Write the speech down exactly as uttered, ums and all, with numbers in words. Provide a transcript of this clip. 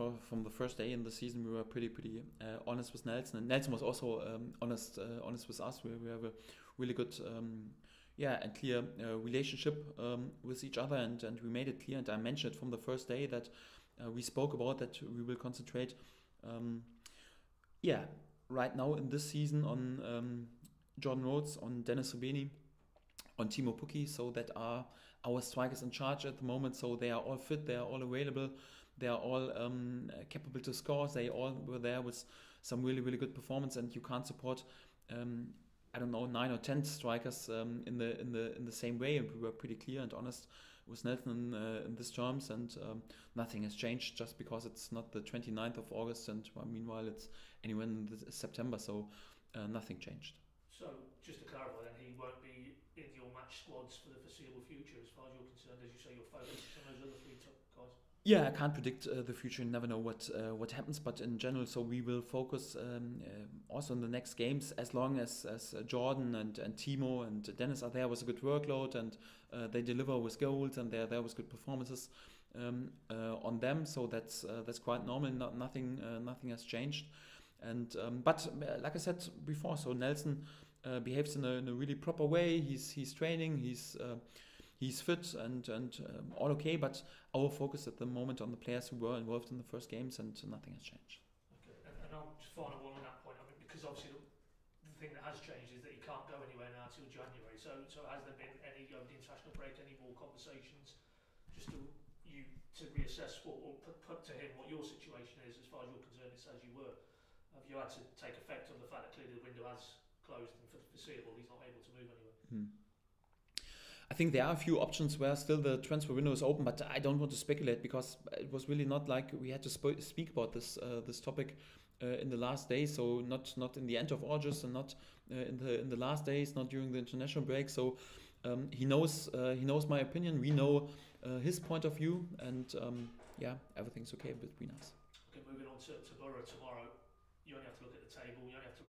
for, from the first day in the season, we were pretty, pretty uh, honest with Nelson, and Nelson was also um, honest, uh, honest with us. We, we have a really good, um, yeah, and clear uh, relationship um, with each other, and, and we made it clear. And I mentioned it from the first day that uh, we spoke about that we will concentrate, um, yeah, right now in this season on um, Jordan Rhodes, on Dennis Rhodes, on Timo Pukki, so that are our strikers in charge at the moment. So they are all fit, they are all available, they are all um, capable to score. They all were there with some really, really good performance, and you can't support, um, I don't know, nine or ten strikers um, in the in the in the same way. And we were pretty clear and honest with Nelson uh, in these terms, and um, nothing has changed just because it's not the twenty-ninth of August, and well, meanwhile it's anywhere in the September. So uh, nothing changed. So just to clarify, then he won't be in your match squads for the foreseeable future, as far as you're concerned. As you say, you're focused on those other three top guys. Yeah, I can't predict uh, the future. Never know what uh, what happens. But in general, so we will focus um, uh, also on the next games, as long as as uh, Jordan and and Timo and Dennis are there with a good workload, and uh, they deliver with goals, and they're there with good performances um, uh, on them. So that's uh, that's quite normal. Not, nothing uh, nothing has changed. And um, but uh, like I said before, so Nelson Uh, behaves in a, in a really proper way. He's he's training. He's uh, he's fit and and um, all okay. But our focus at the moment on the players who were involved in the first games, and nothing has changed. Okay, and, and I'll just final one on that point. I mean, because obviously the, the thing that has changed is that you can't go anywhere now till January. So so has there been any over the international break any more conversations just to you to reassess what, or put, put to him what your situation is as far as you're concerned? It's as you were. Have you had to take effect on the fact that clearly the window has closed and for the foreseeable he's not able to move anywhere? Hmm. I think there are a few options where still the transfer window is open, but I don't want to speculate because it was really not like we had to sp speak about this uh, this topic uh, in the last day. So not not in the end of August, and not uh, in the in the last days, not during the international break. So um, he knows uh, he knows my opinion. We know uh, his point of view, and um, yeah, everything's okay between us. Okay, moving on to, to Borough tomorrow. You only have to look at the table. You only have to.